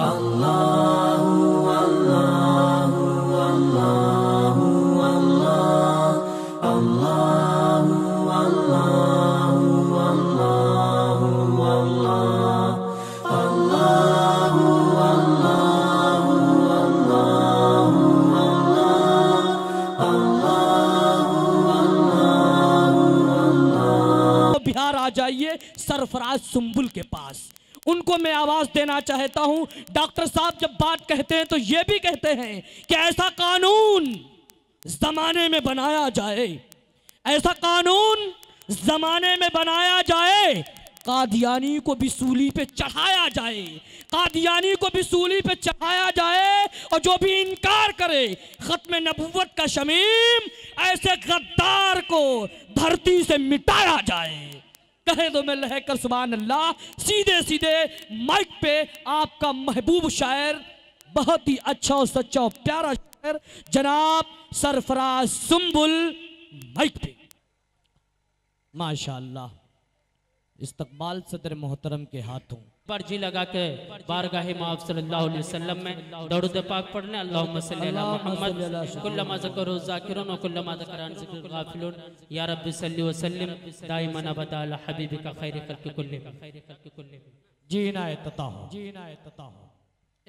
बिहार आ जाइए सरफराज सुंबुल के पास, उनको मैं आवाज देना चाहता हूं। डॉक्टर साहब जब बात कहते हैं तो यह भी कहते हैं कि ऐसा कानून जमाने में बनाया जाए, ऐसा कानून जमाने में बनाया जाए, कादियानी को भी सूली पे चढ़ाया जाए, कादियानी को भी सूली पे चढ़ाया जाए, और जो भी इनकार करे खत्म नबुवत का शमीम, ऐसे गद्दार को धरती से मिटाया जाए। कहे तो मैं लहक कर सुभान अल्लाह। सीधे सीधे माइक पे आपका महबूब शायर, बहुत ही अच्छा और सच्चा और प्यारा शायर जनाब सरफराज सुंबुल, माइक पे। माशाल्लाह, इस्तकबाल सदर मोहतरम के हाथों पर जी लगा के बारगाहे माफ सल्लल्लाहु अलैहि वसल्लम में दरूद पाक पढ़ने, अल्लाहुम्मा सल्ली अला मुहम्मद कुल्लमा ज़करु ज़ाकिरुन व कुल्लमा ज़करान ज़िक्र गाफिलुन या रब्बी सल्ली व सल्लिम दाइमन अबदा अला हबीबिका खैरि खल्क़ि कुल्लिहिम। जी इनायत अता हो, जी इनायत अता हो।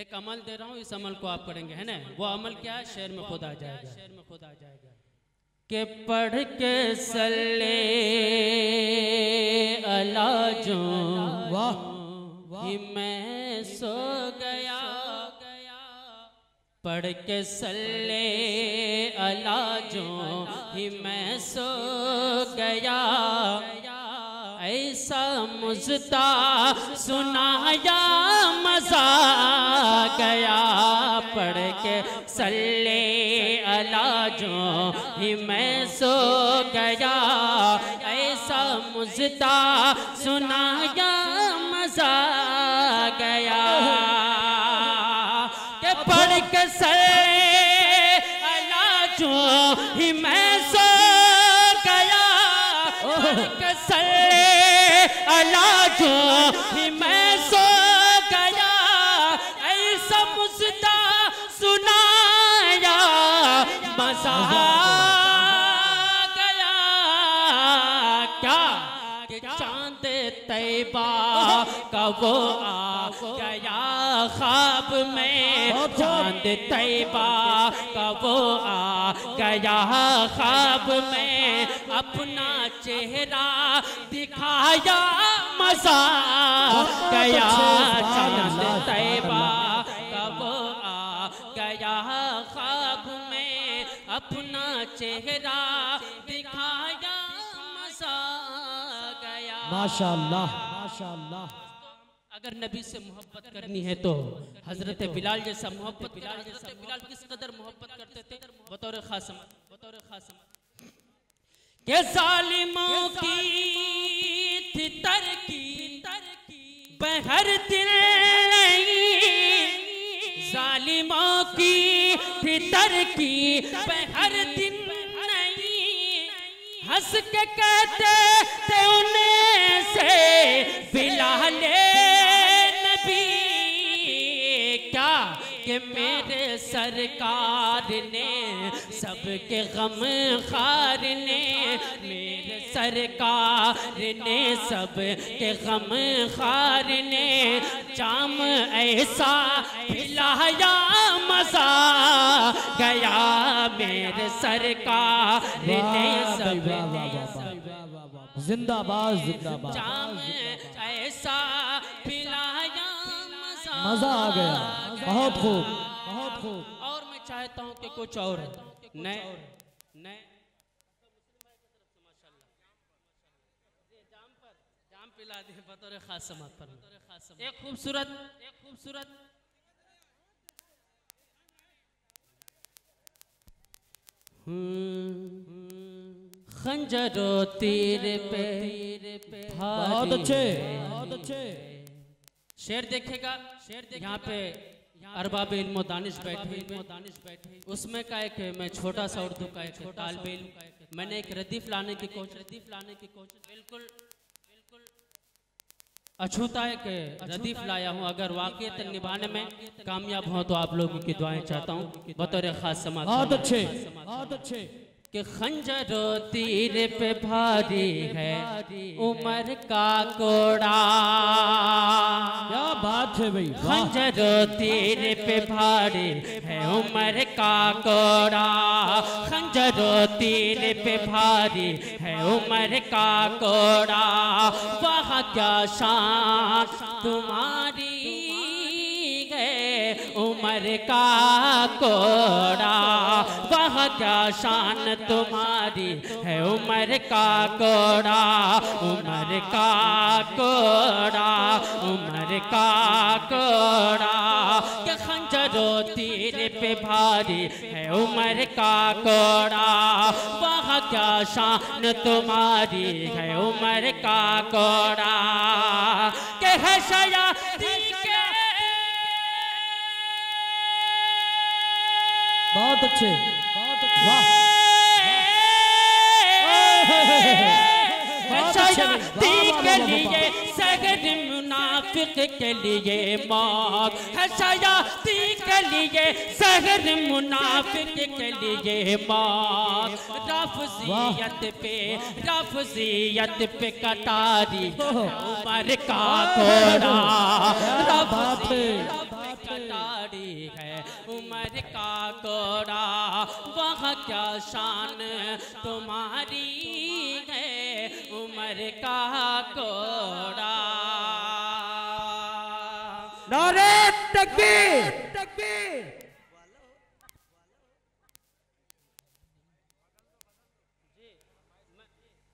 एक अमल दे रहा हूं, इस अमल को आप करेंगे, है ना? वो अमल क्या है? शेर में खुद आ जाएगा, शेर में खुद आ जाएगा के पढ़ के सल्ले अला जो वाह मैं सो गया, पढ़ के सल्ले अला जो ही मैं सो गया, ऐसा मुझता सुनाया मजा गया, पढ़ के सल्ले अला जो ही मैं सो गया, ऐसा मुझता सुनाया मजा गया, के पढ़ के सल्ले अला जो ही मैं सो गया, पढ़ के सल्ले अला जो ही मैं सो गया, ऐसा मुझता सुनाया मजा गया, क्या के चांद तैबा का वो आ गया, ख्वाब में चांद तैबा का वो आ गया, ख्वाब में अपना चेहरा दिखाया मजा गया, चांद तैबा का वो आ गया, ख्वाब में अपना चेहरा दिखाया मजा गया। माशाल्लाह, माशाल्लाह। अगर नबी से मोहब्बत करनी है तो हजरत बिलाल जैसा मोहब्बत, बिलाल किस कदर मोहब्बत करते थे बतौर खास, बतौर खास के जालिमों की तरकी बहर दिल, जालिमों की तरकी बहर दिन हंस के कहते थे उन्हें से बिलाले के मेरे सरकार ने सबके गम खार ने, मेरे सरकार ने सबके गम खार ने, जाम ऐसा पिलाया मजा गया, मेरे सरकार ने सब जिंदाबाद जिंदाबाद, जाम ऐसा पिलाया मजा आ गया। बहुत खूब, बहुत खूब। और मैं चाहता हूं कि कुछ और नए नए जाम पिला दे बतौर खास समाज पर। एक खूबसूरत, एक खूबसूरत खंजरो तीर पे, बहुत अच्छे, बहुत अच्छे शेर। देखेगा शेर यहाँ पे अरबाब इल्म दानिश बैठे, उसमें का एक मैं छोटा सा उर्दू का एक तालिब इल्म, मैंने एक रदीफ लाने की कोशिश, बिल्कुल बिल्कुल अछूता के नदीफ लाया हूँ, अगर वाकई निभाने में कामयाब हो तो आप लोगों की दुआएं चाहता हूँ बतौर खास समाज। बहुत अच्छे कि खंजर तीर पे भारी है उमर का कोड़ा, क्या बात है भाई, खंजर तीर पे भारी है उमर का कोड़ा, खंजर तीर पे भारी है उमर का कोड़ा, वहाँ क्या शान तुम्हारी उमर का कोड़ा, वह क्या शान तुम्हारी है उमर का कोड़ा, उमर का कोड़ा, उमर का कोड़ा, के खंजरों तीर पे भारी है उमर का कोड़ा, वह क्या शान तुम्हारी है उमर का कोड़ा, के है शयाती के। बहुत अच्छे, बहुत अच्छे, वाह। मुनाफिक के लिए मौत है सयाती के लिए, सहर मुनाफिक के लिए मौत, रफ़ज़ियत पे कटारी उमर का कोड़ा, रफ़ज़ियत पे कटारी है उमर का कोड़ा, वह क्या शान तुम्हारी है उमर का कोड़ा। नारे तकबीर, तकबीर।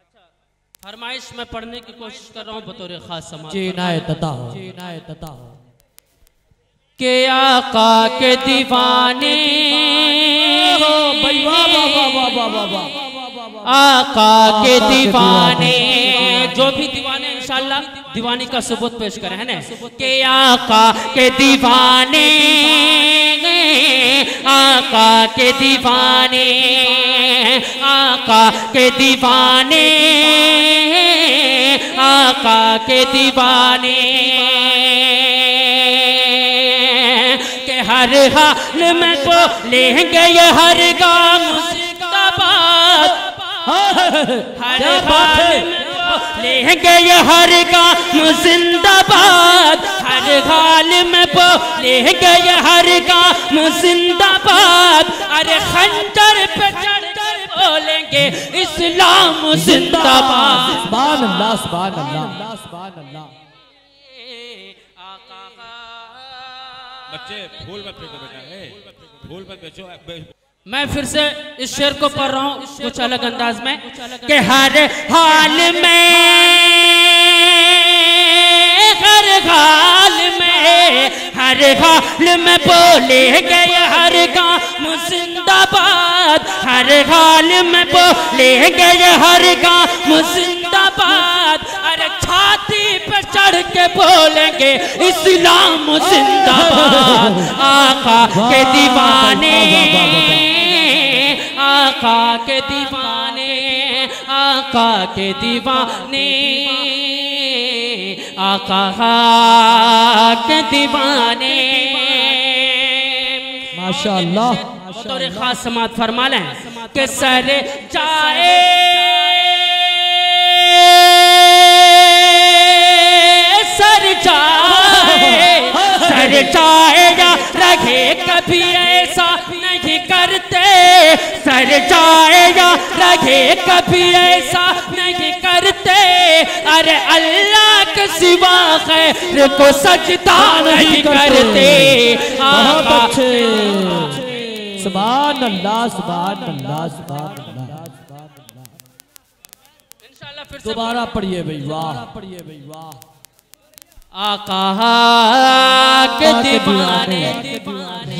अच्छा फरमाइश में पढ़ने की कोशिश कर रहा हूँ बतौर खास समाज। जी नायत अता हो, जी नायत अता हो। के आका के दीवाने हो, आका के दीवाने, जो भी दीवाने इंशाल्लाह दीवानी का सबूत पेश करें है ना, के आका के दीवाने, आका के दीवाने, आका के दीवाने, आका के दीवाने, के हर हाल में को लेंगे ये हर गाम मुर्शिदाबाद, हर हाल में लेंगे ये हर गाँव जिंदाबाद, हर हाल में बोलेंगे ये हर गाँव जिंदाबाद, अरे खंजर पे चढ़कर बोलेंगे इस्लाम जिंदाबाद। सुभान अल्लाह, सुभान अल्लाह, सुभान अल्लाह। बच्चे फूल मत फेंको बेटा, फूल मत बेचो। मैं फिर से इस शेर को पढ़ रहा हूँ कुछ अलग अंदाज में, कि हर हाल में, हर हाल में, हर हाल में बोले गए हर गाँव जिंदाबाद, हर हाल में बोले गए हर गाँव जिंदाबाद, अरे छाती पे चढ़ के बोलेंगे इस्लाम जिंदाबाद, आका के दीवाने, आका के दीवाने, आका के दीवाने, आका के दीवाने। माशाअल्लाह। बतौर खास समात फरमा लें के सर जाए सर जाए सर जाए या रहे कभी ऐसा नहीं करते, सर जाएगा रहे कभी ऐसा नहीं करते, अरे अल्लाह के सिवा खैर को सजदा नहीं करते। आका सुभान अल्लाह, सुभान अल्लाह, सुभान अल्लाह। इंशाल्लाह फिर दोबारा पढ़िए भाई, वाह पढ़िए भाई, वाह। आका के दीवाने,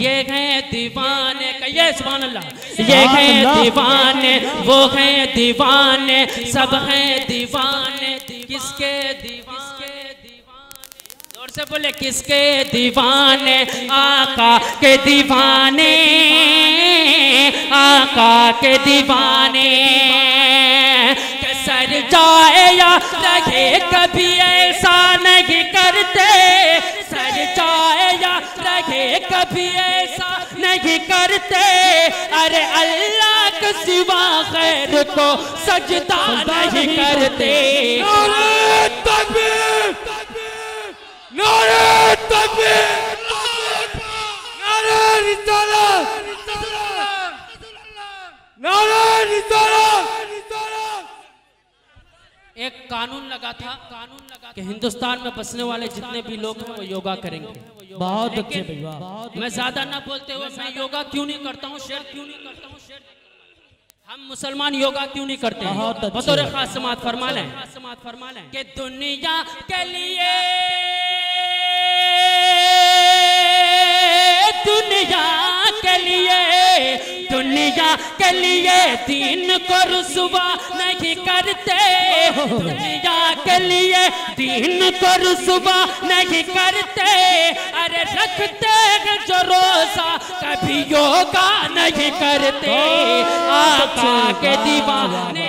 ये हैं दीवाने, ये सुभान अल्लाह, ये हैं दीवाने, वो हैं दीवाने, सब हैं दीवाने, किसके दीवाने, जोर से बोले किसके दीवाने, आका के दीवाने, आका के दीवाने, के सर जाए या रहे कभी ऐसा नहीं कभी ऐसा नहीं करते, अरे अल्लाह के सिवा खैर को सजदा नहीं करते। नारे तकबीर, नारे तकबीर, नारे रिसालत, नारे रिसालत। एक कानून लगा था कि हिंदुस्तान में बसने वाले जितने भी लोग हैं वो योगा करेंगे। बहुत अच्छे भैया, मैं ज्यादा ना बोलते हुए मैं योगा क्यों नहीं करता हूँ, शेयर क्यों नहीं करता हूँ, हम मुसलमान योगा क्यों नहीं करते हैं। बतौर खास समाज फरमा लें कि दुनिया के लिए, दुनिया के लिए, दुनिया के लिए दीन को रुसवा नहीं करते, दुनिया के लिए दीन को रुसवा नहीं करते, अरे रखते हैं जो रोजा कभी योगा नहीं करते। आका के दीवाने,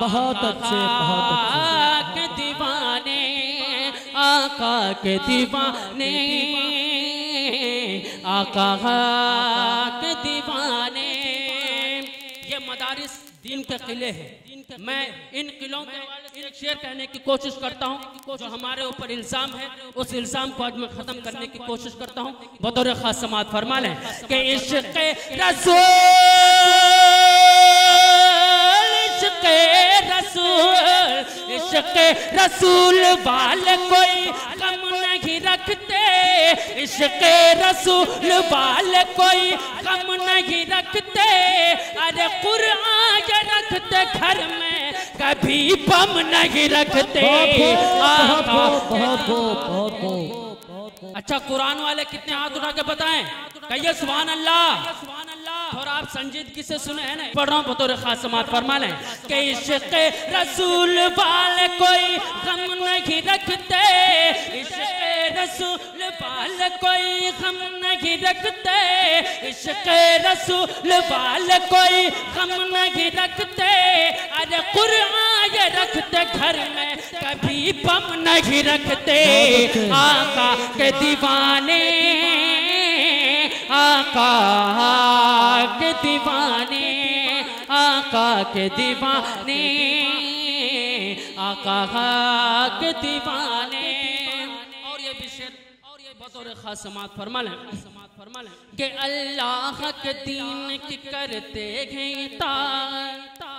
बहुत अच्छे, बहुत के दीवाने, आका के दीवाने, आका के दीवाने। ये मदारिस दीन के किले हैं। मैं इन किलों के शेयर कहने की कोशिश करता हूँ, जो हमारे ऊपर इल्ज़ाम है उस इल्ज़ाम को आज मैं खत्म करने की कोशिश करता हूँ। बतौर खास समात फरमा लें कि इश्क़ रसूल, इश्क़ रसूल, इश्क़ रसूल वाले कोई गम नहीं रखते, इश्क़ रसूल वाले कोई गम नहीं रखते, अरे कुरान रखते घर में कभी बम नहीं रखते। अच्छा कुरान वाले कितने हाथ उठा के बताएं, कहिए सुभान अल्लाह। और आप संजीदगी से सुने हैं ना, पढ़ रहा हूँ बतौर खास समात फरमा लें कि इश्क़ रसूल वाले कोई गम नहीं रखते, इश्क़ रसूल वाले कोई गम नहीं रखते, इश्क़ रसूल वाले कोई गम नहीं रखते, अरे कुरान ये रखते घर में कभी बम नहीं रखते। आका के दीवाने, आका के दीवाने, आका के दीवाने, आका के दीवाने। और ये भी शेर बतौर खास समात फरमा लें कि अल्लाह के दीन की करते हैं तार,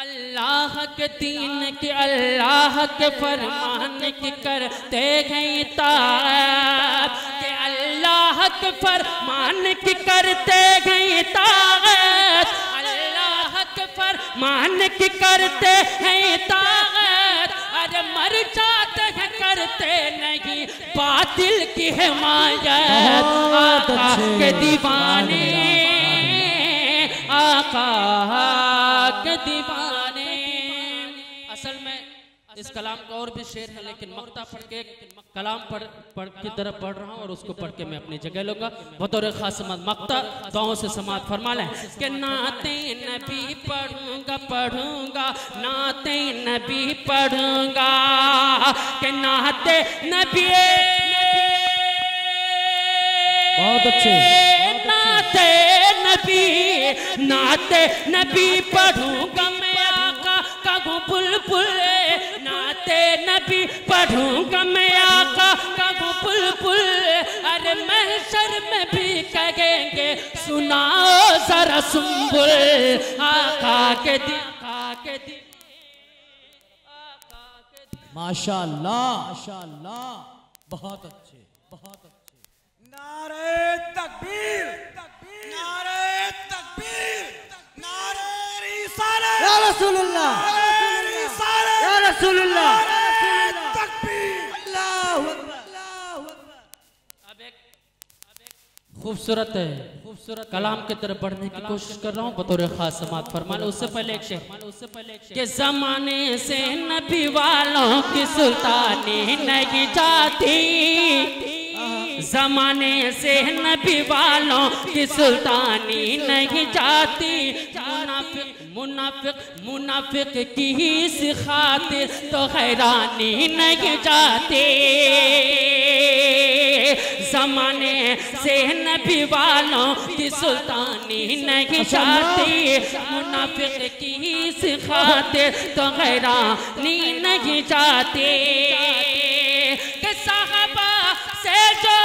अल्लाह के दीन के, अल्लाह के फरमान की करते हैं तार, के अल्लाह के फरमान की करते हैं तार, अल्लाह के फरमान की करते हैं तार, अरे मर जाते हैं करते नहीं बातिल की हिमायत। आका के दीवाने, आका के दीवाने। इस कलाम का और भी शेर है, लेकिन मक्ता पढ़ के कलाम पढ़ की तरफ पढ़ रहा हूँ और उसको पढ़ के मैं अपनी जगह लूंगा। बतौर खास मक्ता गाँव से समात फरमा लें कि नाते नबी पढ़ूंगा, पढ़ूंगा नाते नबी पढ़ूंगा, कि नाते नबी, बहुत अच्छे, नाते नबी, नाते नबी पढ़ूंगा मैं आका का बुलबुल, नाते नबी पढ़ूंगा मैं आका का बुलबुल, अरे महशर में भी कहेंगे सुनाओ जरा सुम्बुल। आका के दी, माशाल्लाह, माशाल्लाह, बहुत अच्छे, बहुत अच्छे। नारे तकबीर, नारे तकबीर, नारे रिसालत, या रसूलुल्लाह, या रसूलुल्लाह, तकबीर, अल्लाहु अकबर। अब एक खूबसूरत है, खूबसूरत कलाम की तरफ बढ़ने की कोशिश कर रहा हूँ। बतौर खास समात फरमा लें, उससे पहले एक शेर, के जमाने से नबी वालों की सुल्तानी नहीं जाती, जमाने से नबी वालों की सुल्तानी नहीं जाती, मुनाफिक मुनाफिक की ही सिखाते तो हैरानी नहीं जाते, जमाने से नबी वालों की सुल्तानी नहीं जाती, मुनाफिक की इस खातिर तो हैरानी नहीं जाती कि साहबा से जो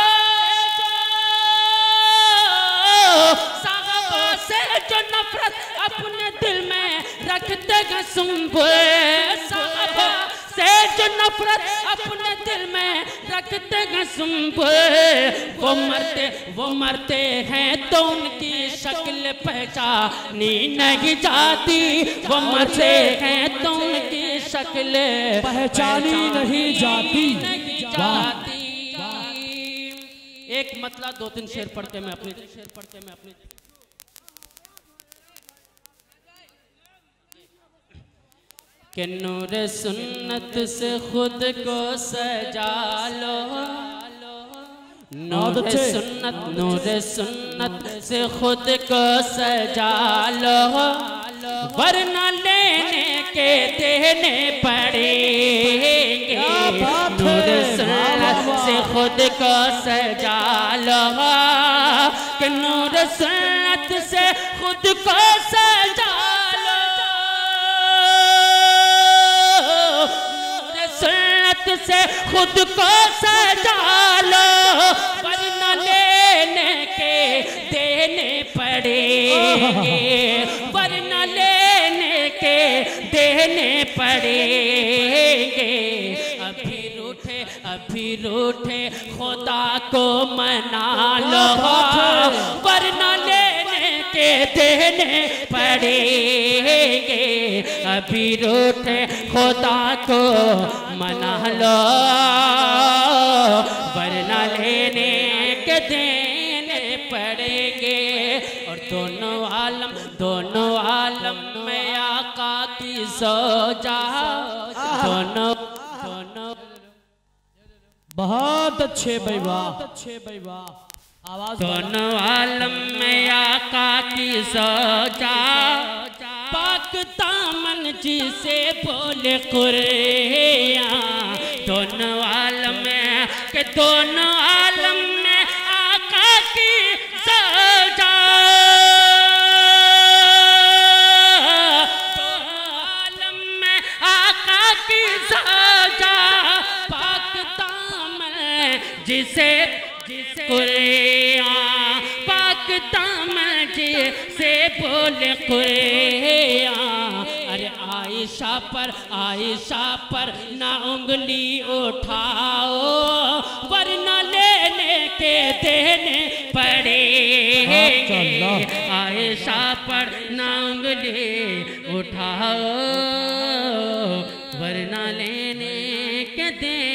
नफरत अपने दिल में रखते हैं सुंबुल, साहबा से जो नफरत अपने दिल में रखते हैं सुंबुल, वो मरते हैं तो उनकी शक्ल पहचानी नहीं जाती, वो मरते हैं तो उनकी शक्ल पहचानी नहीं जाती। एक मतला दो तीन शेर पढ़ते मैं अपने के नूर सुन्नत से खुद को सजा लो, नूर सुन्नत से खुद को सजा लो, वरना लेने के देने पड़ेंगे। नूर सुन्नत से खुद को सजा लो, के नूर सुन्नत से खुद को सजा से खुद को सजा लो, वरना लेने के देने पड़ेंगे, वरना लेने के देने पड़ेंगे। अभी रूठे खुदा को मना लो, वरना लेने के देने पड़ेंगे। अभी रूठे खुदा को मना लो, वरना लेने के देने पड़ेंगे। और दोनों आलम में आका की सोजा, दोनों बहुत अच्छे भाई वाह, अच्छे भाई वाह आवाज। दोनों आलम में आका की सोजा, पाक दामन जी से बोले कुरैया। दोनों आलम में आका की सजा, पाक दामन जी से कुरैया, पाक दामन जी से बोले कुरैया। आयशा पर ना उंगली उठाओ, वरना लेने के देने पड़ेंगे। आयशा पर ना उंगली उठाओ, वरना लेने के देने